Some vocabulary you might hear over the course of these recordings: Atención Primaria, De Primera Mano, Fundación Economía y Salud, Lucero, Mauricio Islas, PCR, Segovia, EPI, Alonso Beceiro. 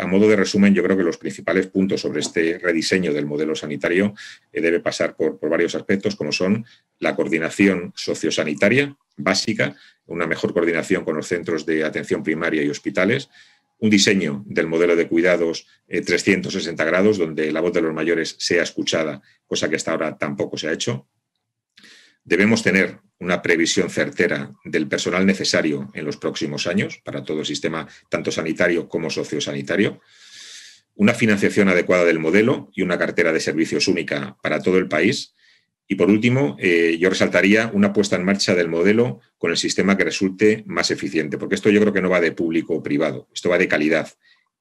A modo de resumen, yo creo que los principales puntos sobre este rediseño del modelo sanitario debe pasar por varios aspectos, como son la coordinación sociosanitaria básica, una mejor coordinación con los centros de atención primaria y hospitales, un diseño del modelo de cuidados 360 grados, donde la voz de los mayores sea escuchada, cosa que hasta ahora tampoco se ha hecho. Debemos tener una previsión certera del personal necesario en los próximos años para todo el sistema, tanto sanitario como sociosanitario. Una financiación adecuada del modelo y una cartera de servicios única para todo el país. Y por último, yo resaltaría una puesta en marcha del modelo con el sistema que resulte más eficiente, porque esto yo creo que no va de público o privado, esto va de calidad.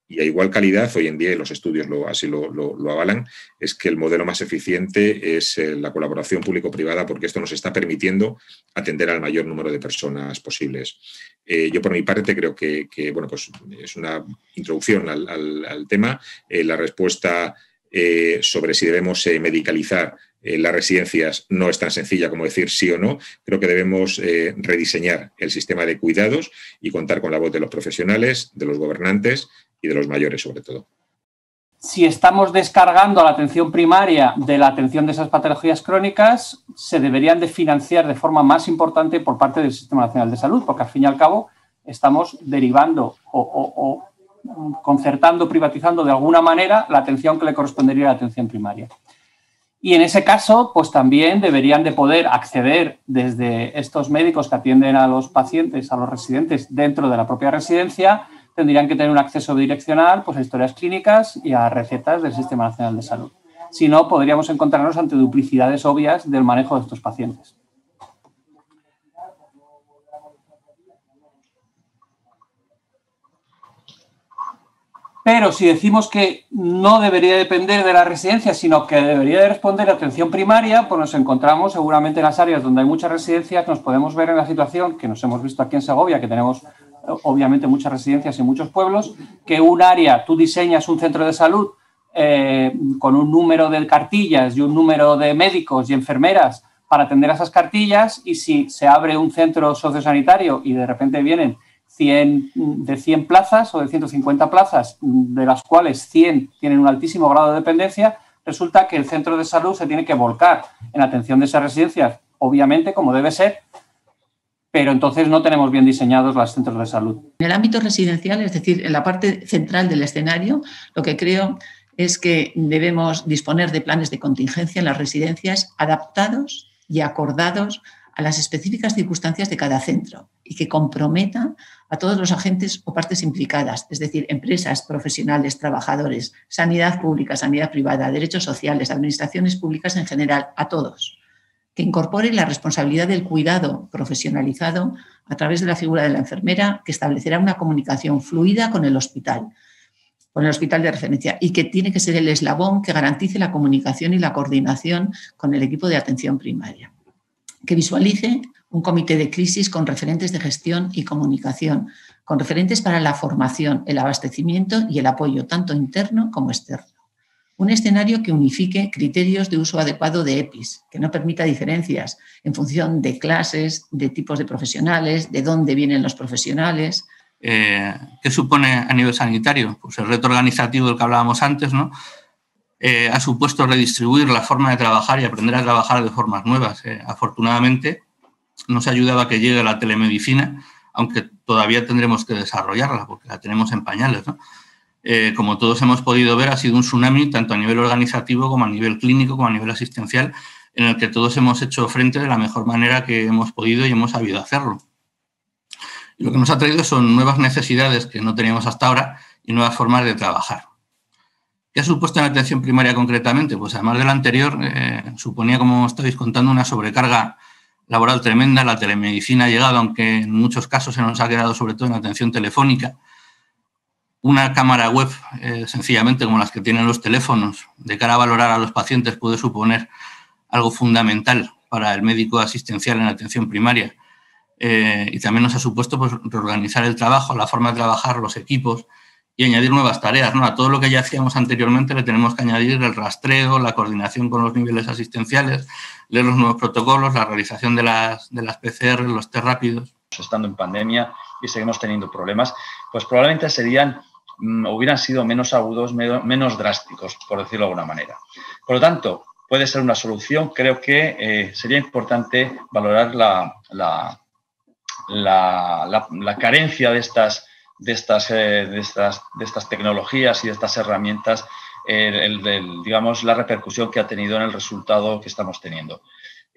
Y a igual calidad, hoy en día, y los estudios así lo avalan, es que el modelo más eficiente es la colaboración público-privada, porque esto nos está permitiendo atender al mayor número de personas posibles. Yo, por mi parte, creo que bueno, pues es una introducción al tema. La respuesta sobre si debemos medicalizar las residencias no es tan sencilla como decir sí o no. Creo que debemos rediseñar el sistema de cuidados y contar con la voz de los profesionales, de los gobernantes y de los mayores, sobre todo. Si estamos descargando a la atención primaria de la atención de esas patologías crónicas, se deberían de financiar de forma más importante por parte del Sistema Nacional de Salud, porque al fin y al cabo estamos derivando o concertando, privatizando de alguna manera la atención que le correspondería a la atención primaria. Y en ese caso, pues también deberían de poder acceder desde estos médicos que atienden a los pacientes, a los residentes dentro de la propia residencia, tendrían que tener un acceso bidireccional pues, a historias clínicas y a recetas del Sistema Nacional de Salud. Si no, podríamos encontrarnos ante duplicidades obvias del manejo de estos pacientes. Pero si decimos que no debería depender de la residencia, sino que debería de responder a atención primaria, pues nos encontramos seguramente en las áreas donde hay muchas residencias, nos podemos ver en la situación que nos hemos visto aquí en Segovia, que tenemos obviamente muchas residencias y muchos pueblos, que un área, tú diseñas un centro de salud con un número de cartillas y un número de médicos y enfermeras para atender a esas cartillas, y si se abre un centro sociosanitario y de repente vienen 100 plazas o de 150 plazas, de las cuales 100 tienen un altísimo grado de dependencia, resulta que el centro de salud se tiene que volcar en la atención de esas residencias, obviamente como debe ser, pero entonces no tenemos bien diseñados los centros de salud. En el ámbito residencial, es decir, en la parte central del escenario, lo que creo es que debemos disponer de planes de contingencia en las residencias adaptados y acordados a las específicas circunstancias de cada centro y que comprometan a todos los agentes o partes implicadas, es decir, empresas, profesionales, trabajadores, sanidad pública, sanidad privada, derechos sociales, administraciones públicas en general, a todos, que incorpore la responsabilidad del cuidado profesionalizado a través de la figura de la enfermera, que establecerá una comunicación fluida con el hospital de referencia, y que tiene que ser el eslabón que garantice la comunicación y la coordinación con el equipo de atención primaria, que visualice un comité de crisis con referentes de gestión y comunicación, con referentes para la formación, el abastecimiento y el apoyo, tanto interno como externo. Un escenario que unifique criterios de uso adecuado de EPIs, que no permita diferencias en función de clases, de tipos de profesionales, de dónde vienen los profesionales. ¿Qué supone a nivel sanitario? Pues el reto organizativo del que hablábamos antes, ¿no? Ha supuesto redistribuir la forma de trabajar y aprender a trabajar de formas nuevas. Afortunadamente, no se ayudaba a que llegue la telemedicina, aunque todavía tendremos que desarrollarla, porque la tenemos en pañales, ¿no? Como todos hemos podido ver, ha sido un tsunami tanto a nivel organizativo como a nivel clínico como a nivel asistencial, en el que todos hemos hecho frente de la mejor manera que hemos podido y hemos sabido hacerlo. Y lo que nos ha traído son nuevas necesidades que no teníamos hasta ahora y nuevas formas de trabajar. ¿Qué ha supuesto en la atención primaria concretamente? Pues además de lo anterior, suponía, como estáis contando, una sobrecarga laboral tremenda. La telemedicina ha llegado, aunque en muchos casos se nos ha quedado sobre todo en la atención telefónica. Una cámara web, sencillamente, como las que tienen los teléfonos, de cara a valorar a los pacientes, puede suponer algo fundamental para el médico asistencial en la atención primaria. Y también nos ha supuesto pues, reorganizar el trabajo, la forma de trabajar, los equipos y añadir nuevas tareas, ¿no? A todo lo que ya hacíamos anteriormente le tenemos que añadir el rastreo, la coordinación con los niveles asistenciales, leer los nuevos protocolos, la realización de las PCR, los test rápidos. Estando en pandemia y seguimos teniendo problemas, pues probablemente serían hubieran sido menos agudos, menos drásticos, por decirlo de alguna manera. Por lo tanto, puede ser una solución. Creo que sería importante valorar la carencia de estas tecnologías y de estas herramientas, digamos, la repercusión que ha tenido en el resultado que estamos teniendo.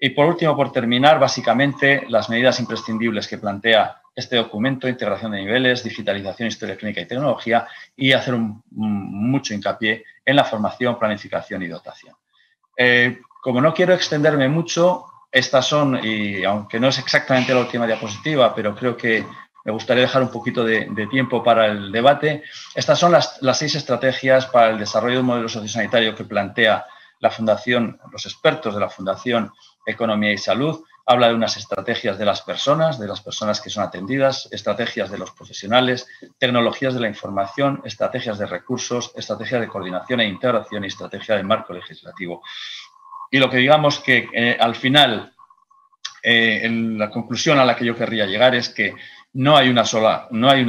Y por último, por terminar, básicamente las medidas imprescindibles que plantea este documento: integración de niveles, digitalización, historia clínica y tecnología, y hacer mucho hincapié en la formación, planificación y dotación. Como no quiero extenderme mucho, estas son, y aunque no es exactamente la última diapositiva, pero creo que me gustaría dejar un poquito de tiempo para el debate. Estas son las 6 estrategias para el desarrollo de un modelo sociosanitario que plantea la Fundación, los expertos de la Fundación Economía y Salud. Habla de unas estrategias de las personas que son atendidas, estrategias de los profesionales, tecnologías de la información, estrategias de recursos, estrategias de coordinación e integración y estrategia de marco legislativo. Y lo que digamos que al final, la conclusión a la que yo querría llegar es que no hay una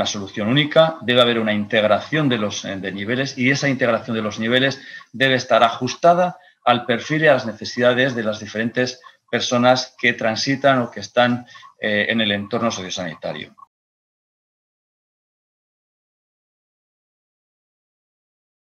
solución única. Debe haber una integración de niveles, y esa integración de los niveles debe estar ajustada al perfil y a las necesidades de las diferentes personas que transitan o que están en el entorno sociosanitario.